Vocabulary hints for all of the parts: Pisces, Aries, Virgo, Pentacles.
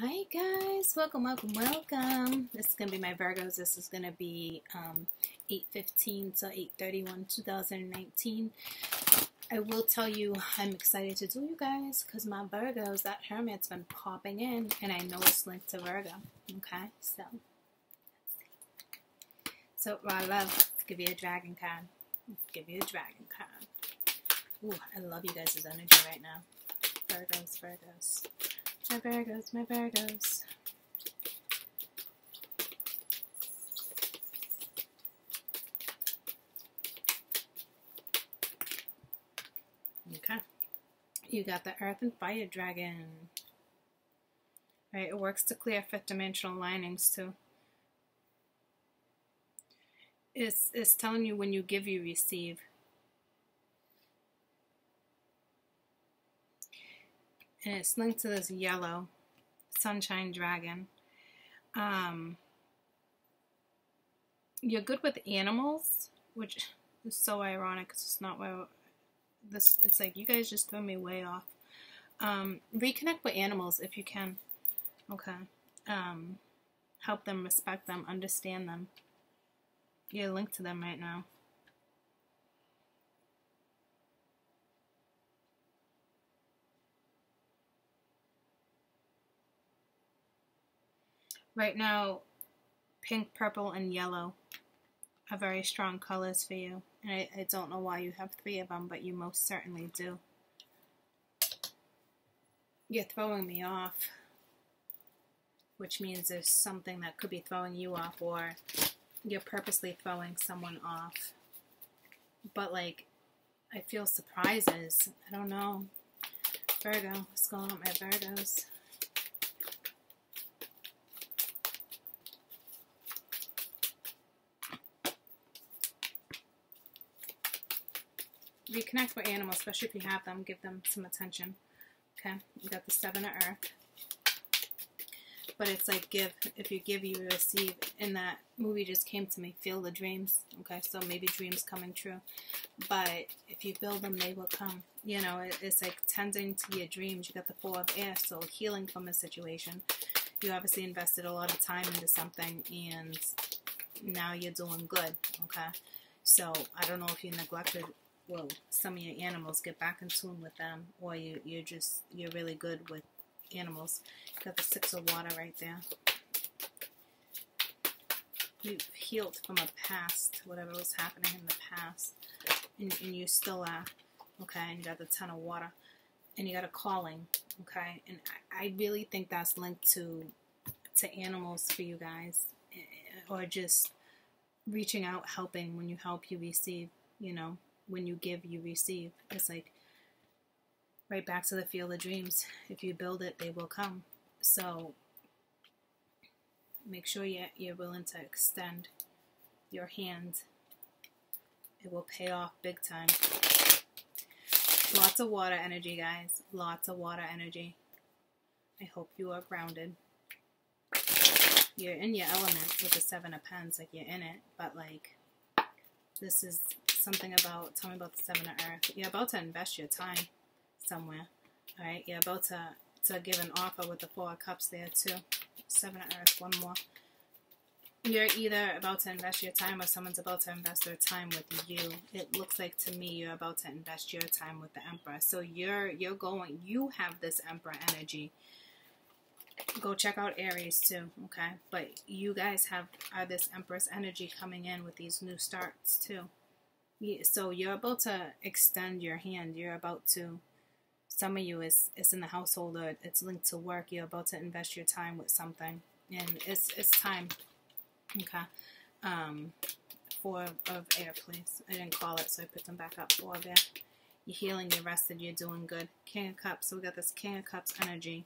Hi guys, welcome. This is going to be my Virgos. This is going to be 8:15 to 8:31, 2019. I will tell you I'm excited to do you guys because my Virgos, that Hermit's been popping in and I know it's linked to Virgo. Okay, so let's see. So raw love, let's give you a dragon card. Ooh, I love you guys' energy right now. Virgos. My Virgos. Okay. You got the Earth and Fire Dragon. Right, it works to clear fifth dimensional linings too. It's telling you when you give, you receive. And it's linked to this yellow sunshine dragon. You're good with animals, which is so ironic because it's not where this. It's like you guys just throw me way off. Reconnect with animals if you can. Okay. Help them, respect them, understand them. You're linked to them right now. Right now, pink, purple, and yellow are very strong colors for you. And I don't know why you have three of them, but you most certainly do. You're throwing me off, which means there's something that could be throwing you off, or you're purposely throwing someone off. But, like, I feel surprises. I don't know. Virgo, what's going on with my Virgos? Reconnect with animals, especially if you have them. Give them some attention. Okay, you got the Seven of Earth. But it's like give. If you give, you receive. And that movie just came to me. Feel the dreams. Okay, so maybe dreams coming true. But if you build them, they will come. You know, it's like tending to your dreams. You got the Four of Air, so healing from a situation. You obviously invested a lot of time into something, and now you're doing good. Okay, so I don't know if you neglected. Well, some of your animals, get back in tune with them, or you're really good with animals. You got the Six of Water right there. You've healed from a past, whatever was happening in the past, and you still are. Okay, and you got the Ten of Water, and you got a calling. Okay, and I really think that's linked to animals for you guys, or just reaching out, helping. When you help, you receive. You know. When you give, you receive. It's like right back to the field of dreams. If you build it, they will come. So make sure you're willing to extend your hand. It will pay off big time. Lots of water energy, guys. Lots of water energy. I hope you are grounded. You're in your element with the Seven of Pentacles. Like, you're in it, but like this is... something about, tell me about the Seven of Earth. You're about to invest your time somewhere, all right? You're about to give an offer with the Four of Cups there too. Seven of Earth, one more. You're either about to invest your time or someone's about to invest their time with you. It looks like to me you're about to invest your time with the Emperor. So you're going, you have this Emperor energy. Go check out Aries too, okay? But you guys are this Empress energy coming in with these new starts too. So you're about to extend your hand. You're about to, some of you is in the household or it's linked to work. You're about to invest your time with something, and it's time. Okay. Four of Air, please. I didn't call it, so I put them back up. Four of Air. You're healing, you're rested, you're doing good. King of Cups. So we got this King of Cups energy,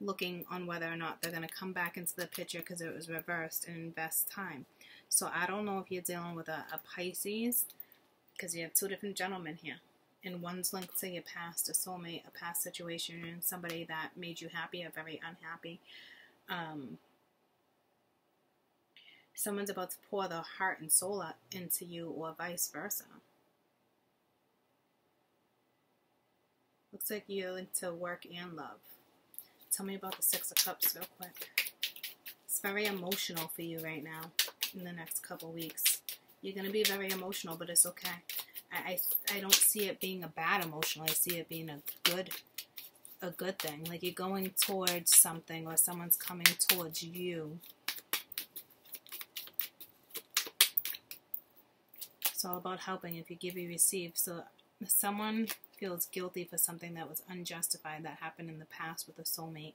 looking on whether or not they're going to come back into the picture because it was reversed and invest time. So I don't know if you're dealing with a Pisces, because you have two different gentlemen here. And one's linked to your past, a soulmate, a past situation, and somebody that made you happy or very unhappy. Someone's about to pour their heart and soul out into you, or vice versa. Looks like you're linked to work and love. Tell me about the Six of Cups real quick. It's very emotional for you right now in the next couple weeks. You're going to be very emotional, but it's okay. I don't see it being a bad emotional. I see it being a good thing. Like you're going towards something or someone's coming towards you. It's all about helping. If you give, you receive. So someone feels guilty for something that was unjustified that happened in the past with a soulmate.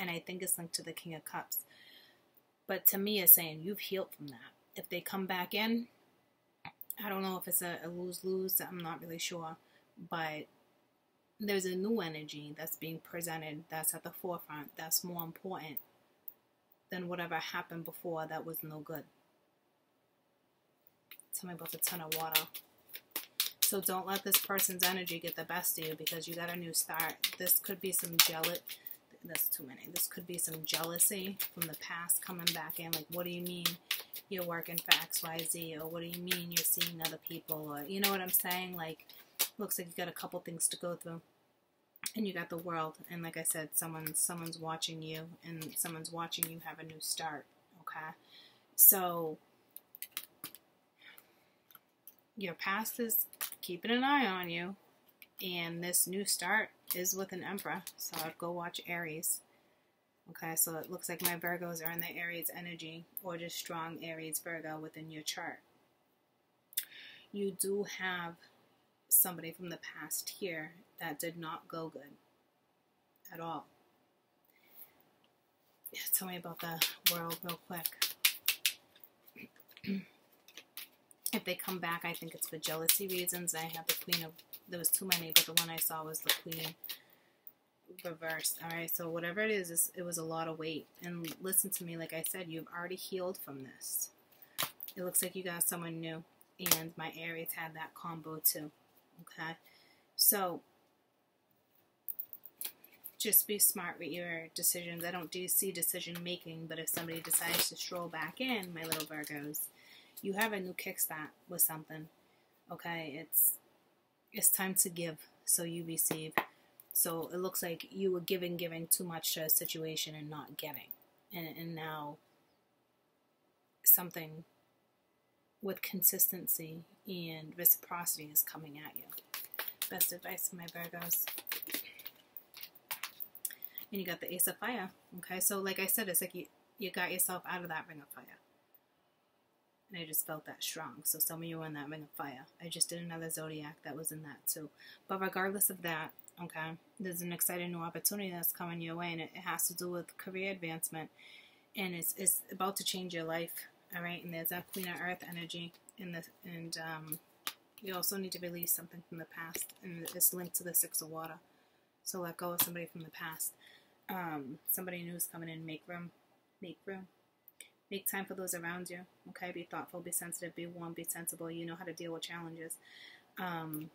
And I think it's linked to the King of Cups. But to me, it's saying you've healed from that. If they come back in, I don't know if it's a lose-lose, I'm not really sure, but there's a new energy that's being presented that's at the forefront that's more important than whatever happened before that was no good. Tell me about the Ten of Water. So don't let this person's energy get the best of you because you got a new start. This could be some jealousy. That's too many. This could be some jealousy from the past coming back in. Like, what do you mean you're working for XYZ? Or what do you mean you're seeing other people? Or you know what I'm saying? Like, looks like you got a couple things to go through. And you got the World. And like I said, someone's watching you. And someone's watching you have a new start. Okay? So, your past is keeping an eye on you. And this new start is with an Emperor, so I'd go watch Aries. Okay, so it looks like my Virgos are in the Aries energy, or just strong Aries Virgo within your chart. You do have somebody from the past here that did not go good at all. Yeah, tell me about the World real quick. If they come back, I think it's for jealousy reasons. I have the Queen of, there was too many, but the one I saw was the Queen reversed. All right, so whatever it is, it was a lot of weight. And listen to me, like I said, you've already healed from this. It looks like you got someone new, and my Aries had that combo too, okay? So just be smart with your decisions. I don't see decision-making, but if somebody decides to stroll back in, my little Virgos, you have a new kickstart with something, okay? It's time to give so you receive. So it looks like you were giving too much to a situation and not getting. And now something with consistency and reciprocity is coming at you. Best advice for my Virgos. And you got the Ace of Fire, okay? So like I said, it's like you got yourself out of that ring of fire. I just felt that strong. So some of you were in that ring of fire. I just did another zodiac that was in that too. But regardless of that, okay, there's an exciting new opportunity that's coming your way, and it has to do with career advancement. And it's about to change your life, all right? And there's that Queen of Earth energy in this, and you also need to release something from the past, and it's linked to the Six of Water. So let go of somebody from the past. Somebody new is coming in. Make room. Make room. Make time for those around you, okay? Be thoughtful, be sensitive, be warm, be sensible. You know how to deal with challenges. And,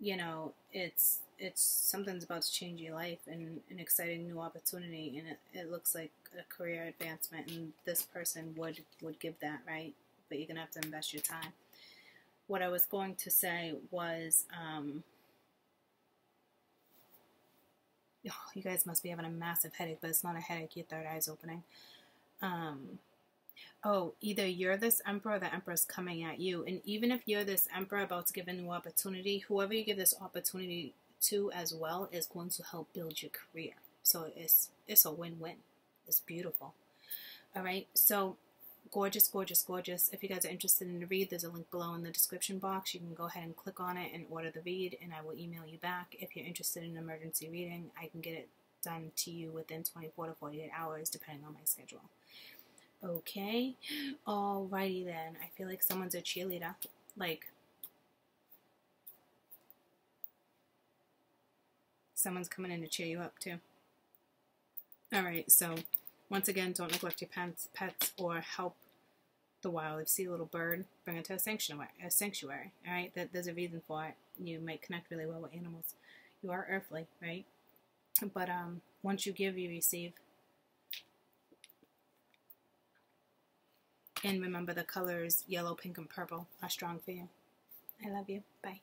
you know, it's something's about to change your life and an exciting new opportunity, and it looks like a career advancement, and this person would give that, right? But you're going to have to invest your time. What I was going to say was... oh, you guys must be having a massive headache, but it's not a headache. Your third eye's opening. Oh, either you're this Emperor or the Emperor's coming at you. And even if you're this Emperor about to give a new opportunity, whoever you give this opportunity to as well is going to help build your career. So it's a win-win. It's beautiful. All right. So gorgeous, gorgeous, gorgeous. If you guys are interested in the read, there's a link below in the description box. You can go ahead and click on it and order the read, and I will email you back. If you're interested in an emergency reading, I can get it done to you within 24 to 48 hours, depending on my schedule. Okay? Alrighty then. I feel like someone's a cheerleader. Like, someone's coming in to cheer you up, too. Alright, so... once again, don't neglect your pets or help the wild. If you see a little bird, bring it to a sanctuary, all right? There's a reason for it. You might connect really well with animals. You are earthly, right? But once you give, you receive. And remember, the colors yellow, pink, and purple are strong for you. I love you. Bye.